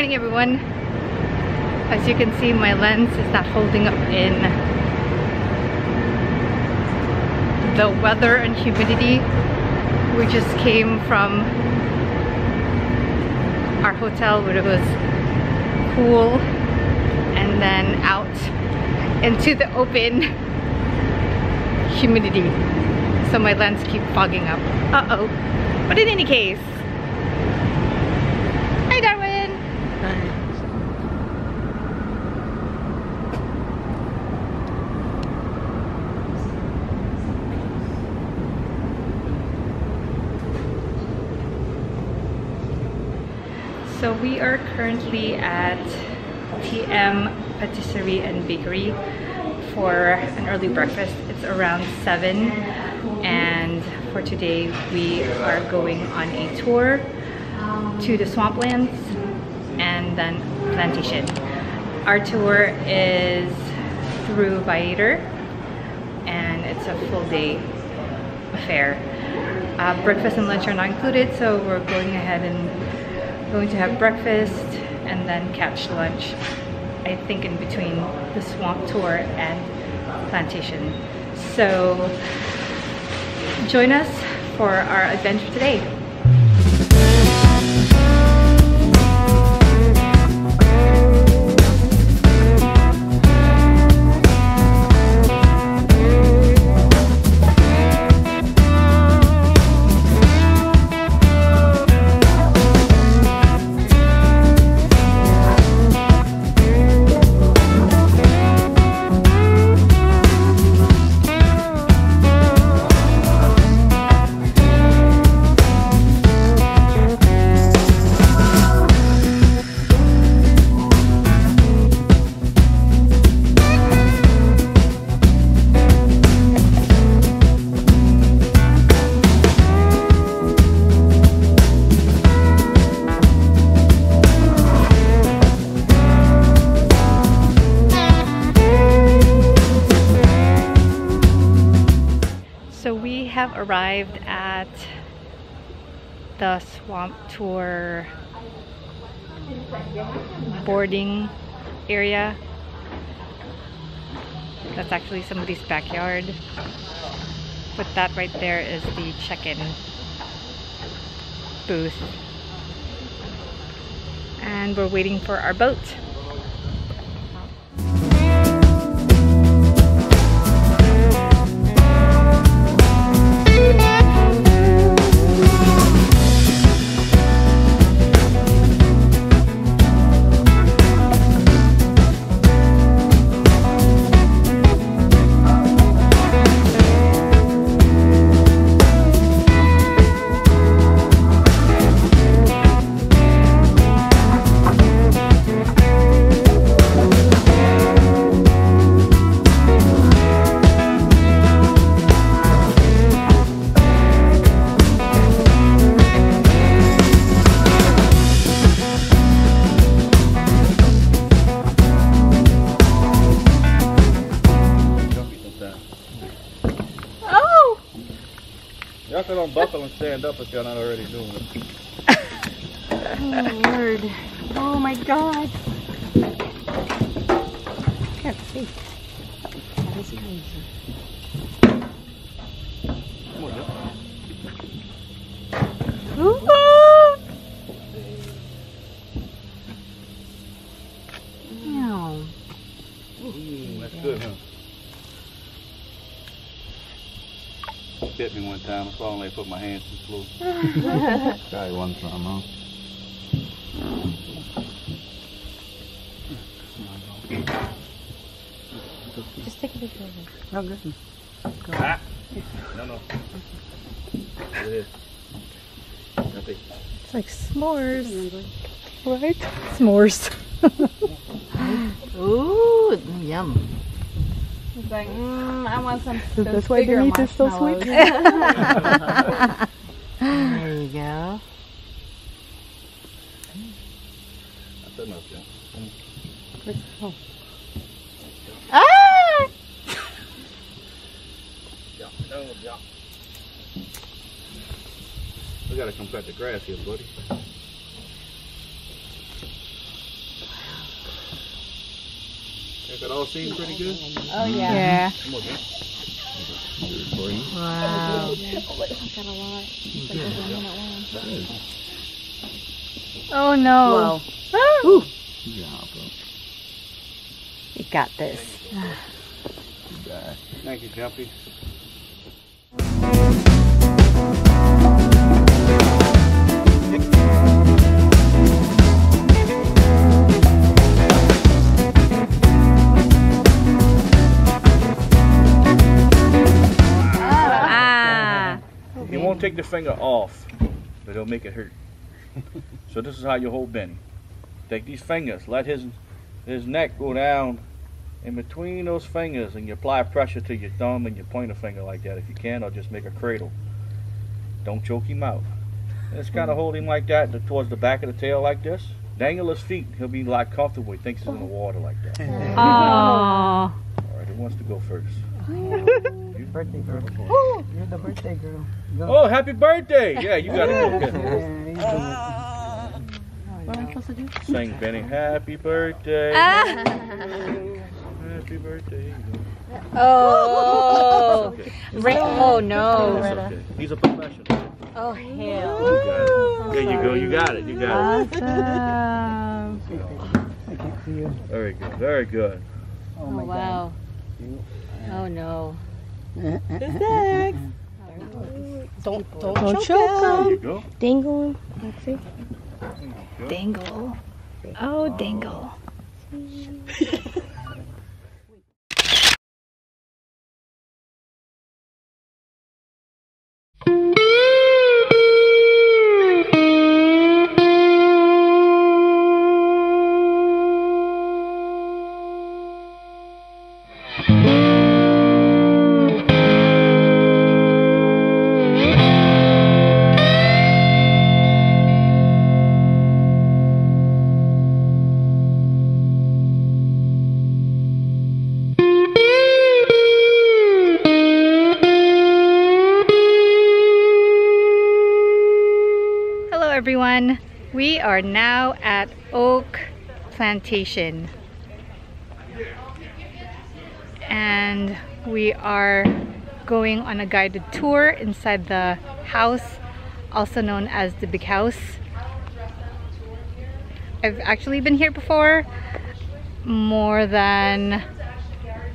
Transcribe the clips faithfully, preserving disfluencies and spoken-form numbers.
morning, everyone. As you can see, my lens is not holding up in the weather and humidity. We just came from our hotel where it was cool and then out into the open humidity. So my lens keep fogging up. Uh-oh. But in any case, hi Darwin! Hi. So we are currently at T M Patisserie and Bakery for an early breakfast. It's around seven, and for today we are going on a tour to the swamplands and then plantation. Our tour is through Viator, and it's a full day affair. Uh, breakfast and lunch are not included, so we're going ahead and going to have breakfast and then catch lunch, I think, in between the swamp tour and plantation. So join us for our adventure today. Arrived at the swamp tour boarding area. That's actually somebody's backyard, but that right there is the check-in booth, and we're waiting for our boat. Don't buckle and stand up if you're not already doing it. Oh Lord. Oh my God. I can't see. That is crazy. Come on, Joe. Ooh, that's good, huh? Bit me one time. I saw him, they put my hands in slow. Guy one time, huh? Just take a picture of him. No, listen. Go. Ah. No, no. It is. It's like s'mores. Right? S'mores. Ooh, yum. It's like, mm, I want some. That's why the meat is so sweet. There you go. That's enough, yeah. Oh. Ah! We gotta come cut the grass here, buddy. That all seemed pretty good? Oh, yeah. Yeah. Come on, man. Wow. I got a lot. Oh, no. Whoa. Yeah, bro. You got this. Thank you, Jumpy. Ah. You won't take the finger off, but it'll make it hurt. So this is how you hold Benny. Take these fingers, let his his neck go down in between those fingers, and you apply pressure to your thumb and your pointer finger like that if you can, or just make a cradle. Don't choke him out. Just kind of hold him like that, towards the back of the tail like this. Dangle his feet. He'll be like comfortable. He thinks he's in the water like that. Aww. All right, who wants to go first? Your birthday girl. Ooh. You're the birthday girl. Go. Oh, happy birthday! Yeah, you got to go. Yeah, what am I supposed to do? Sing Benny, happy birthday. Happy birthday. Oh. Okay. Oh no. Okay. He's a professional. Oh hell. You there you go, you got it, you got it. Awesome. Very good, very good. Oh, oh my wow. God. Oh no. Good. Don't, don't, don't choke him. There you go. Dangle. Let's see. Dangle. Oh, dangle. Everyone, we are now at Oak Plantation and we are going on a guided tour inside the house, also known as the Big House. I've actually been here before more than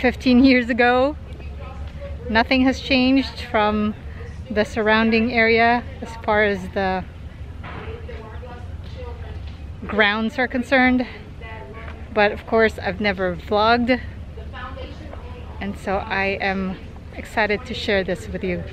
fifteen years ago. Nothing has changed from the surrounding area as far as the grounds are concerned, but of course I've never vlogged, and so I am excited to share this with you.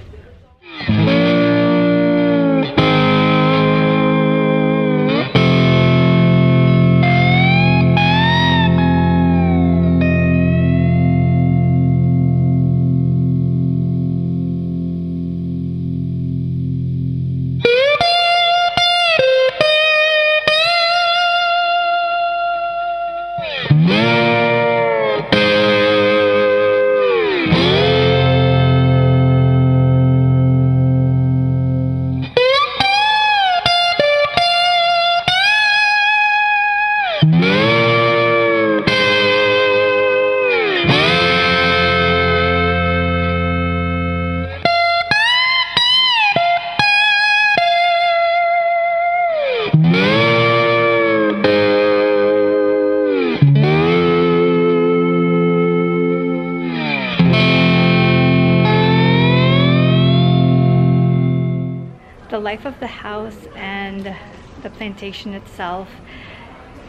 Life of the house and the plantation itself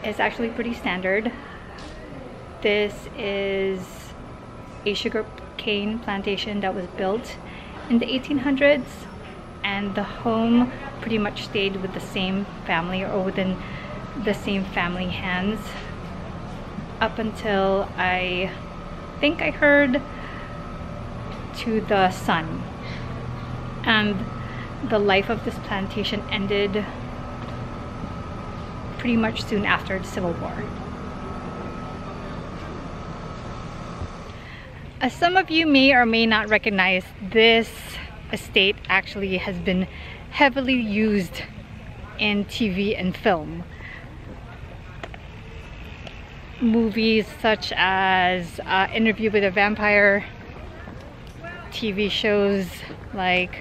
is actually pretty standard. This is a sugar cane plantation that was built in the eighteen hundreds, and the home pretty much stayed with the same family or within the same family hands up until I think I heard to the son, and the life of this plantation ended pretty much soon after the Civil War. As some of you may or may not recognize, this estate actually has been heavily used in T V and film. movies such as uh, Interview with a Vampire, T V shows like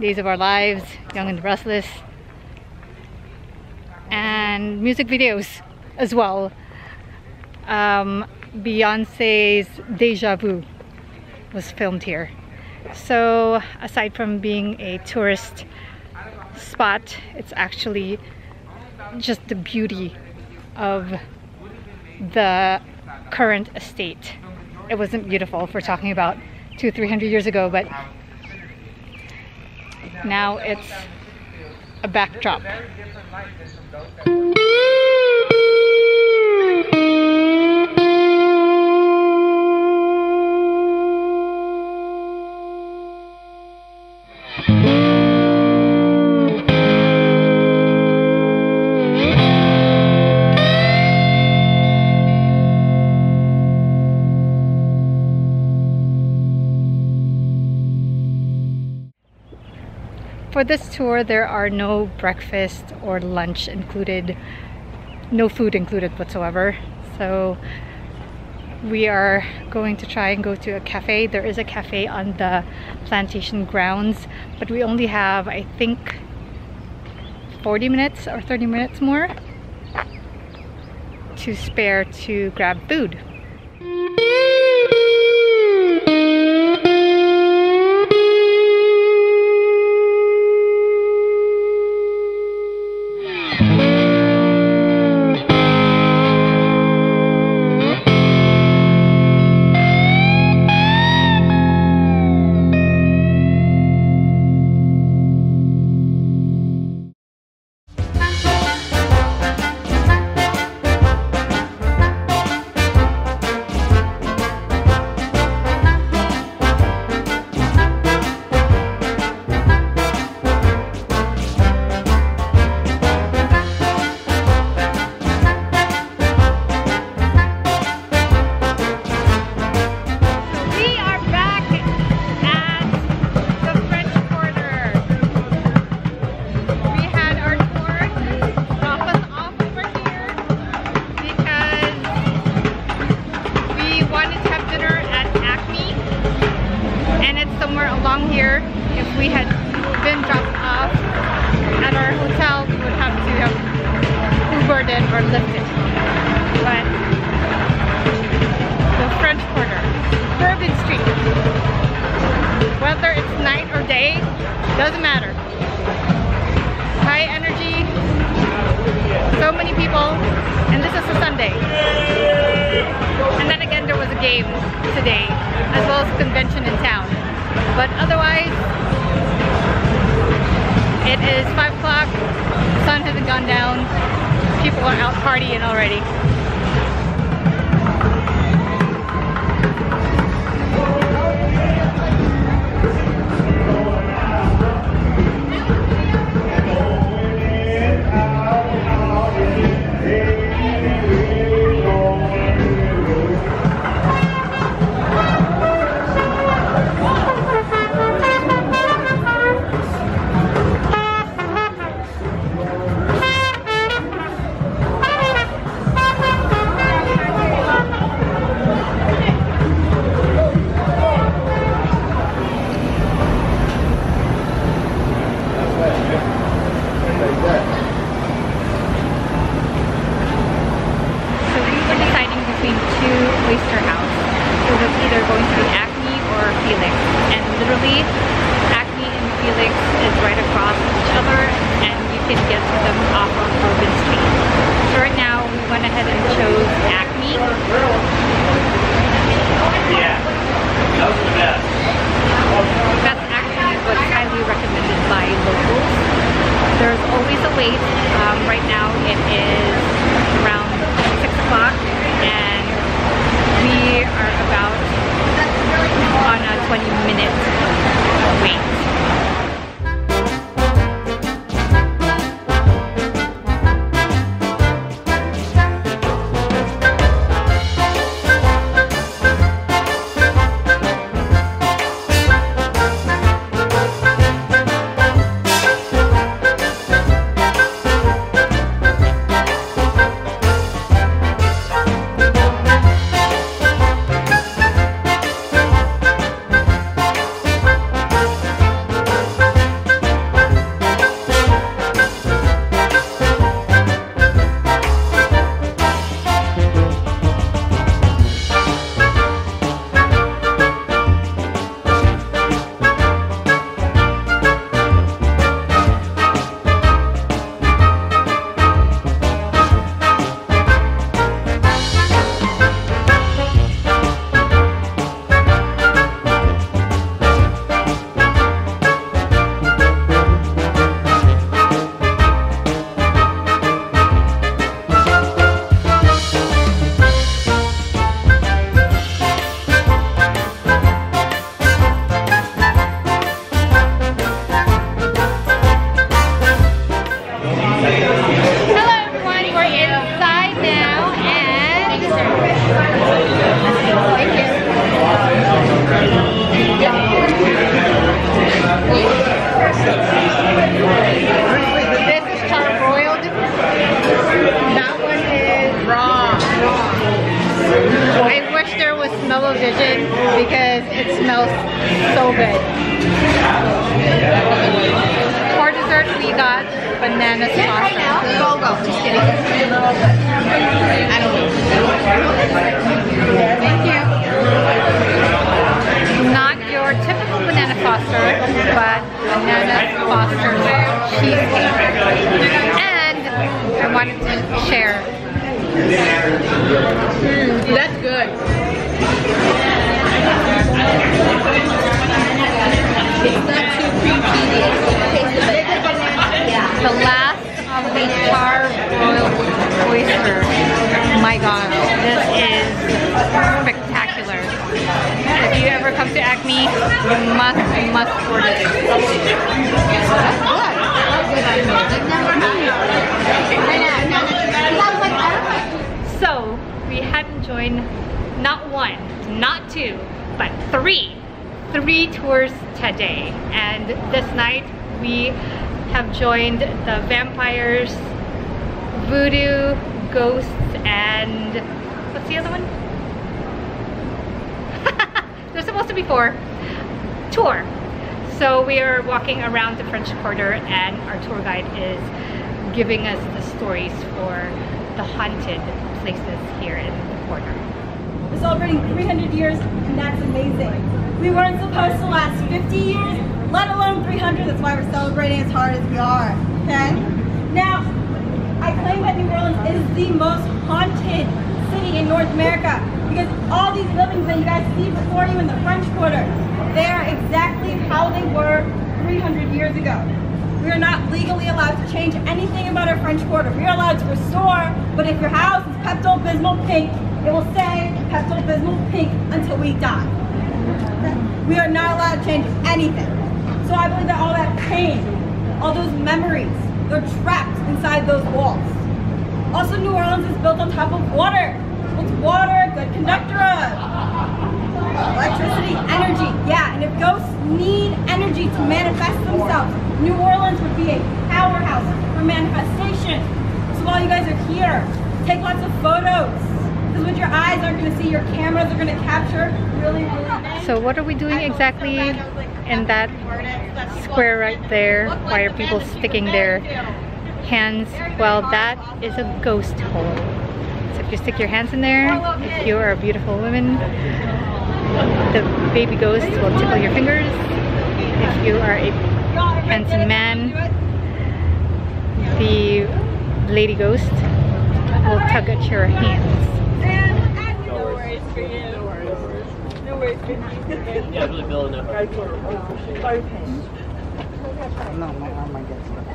Days of Our Lives, Young and Restless, and music videos as well. Um, Beyonce's Deja Vu was filmed here. So aside from being a tourist spot, it's actually just the beauty of the current estate. It wasn't beautiful if we're talking about two, three hundred years ago, but now it's a backdrop. For this tour, there are no breakfast or lunch included, no food included whatsoever. So we are going to try and go to a cafe. There is a cafe on the plantation grounds, but we only have, I think, forty minutes or thirty minutes more to spare to grab food. Doesn't matter. High energy, so many people, and this is a Sunday. And then again, there was a game today, as well as a convention in town. But otherwise, it is five o'clock, the sun hasn't gone down, people are out partying already. Because it smells so good. For dessert, we got banana sausage. Go, go. Just kidding. I don't know. Thank you. Not your typical banana foster, but banana foster cheesecake. And I wanted to share. Mm, that's good. It's not too creamy. The last of the char boiled oyster. My God, this is spectacular. If you ever come to Acme, you must, must order this. So we had enjoyed not one, not two, but three. Three tours today, and this night we have joined the vampires, voodoo, ghosts, and what's the other one? There's supposed to be four tour. So we are walking around the French Quarter, and our tour guide is giving us the stories for the haunted places here in the quarter. We're celebrating three hundred years, and that's amazing. We weren't supposed to last fifty years, let alone three hundred. That's why we're celebrating as hard as we are, okay? Now, I claim that New Orleans is the most haunted city in North America because all these buildings that you guys see before you in the French Quarter, they are exactly how they were three hundred years ago. We are not legally allowed to change anything about our French Quarter. We are allowed to restore, but if your house is Pepto-Bismol pink, it will say Pepto-Bismol pink until we die. We are not allowed to change anything. So I believe that all that pain, all those memories, they're trapped inside those walls. Also, New Orleans is built on top of water. What's water a good conductor of? Electricity, energy, yeah. And if ghosts need energy to manifest themselves, New Orleans would be a powerhouse for manifestation. So while you guys are here, take lots of photos. Because what your eyes aren't going to see, your cameras are going to capture really, really nice. So what are we doing exactly in that square right there? Why are people sticking their hands? Well, that is a ghost hole. So if you stick your hands in there, if you are a beautiful woman, the baby ghost will tickle your fingers. If you are a handsome man, the lady ghost will tug at your hands. No worries. No worries. Yeah, really Bill enough. No, my arm might get stuck.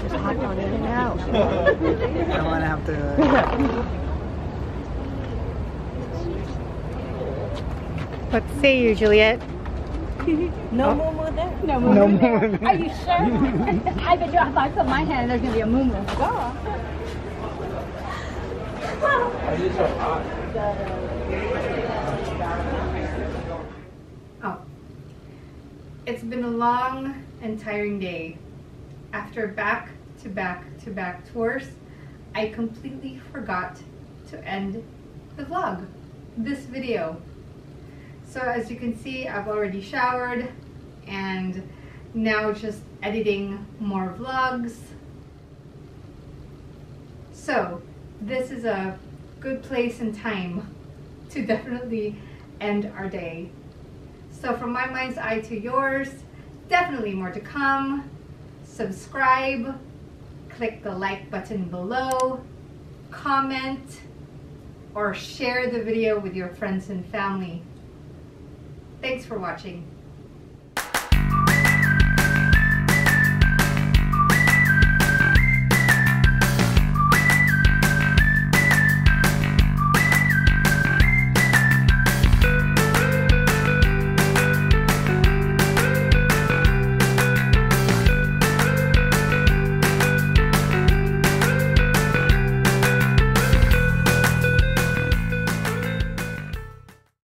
There's a hot dog in and out. I want to have to... What say you, Juliet? No oh. Moo-moo there? No moo-moo no there. Moo-moo. Are you sure? I bet you if I put my hand, there's going to be a moo-moo. Are you so hot? Oh, it's been a long and tiring day. After back to back to back tours, I completely forgot to end the vlog, this video. So as you can see, I've already showered and now just editing more vlogs. So this is a good place and time to definitely end our day. So from my mind's eye to yours, definitely more to come. Subscribe, click the like button below, comment, or share the video with your friends and family. Thanks for watching.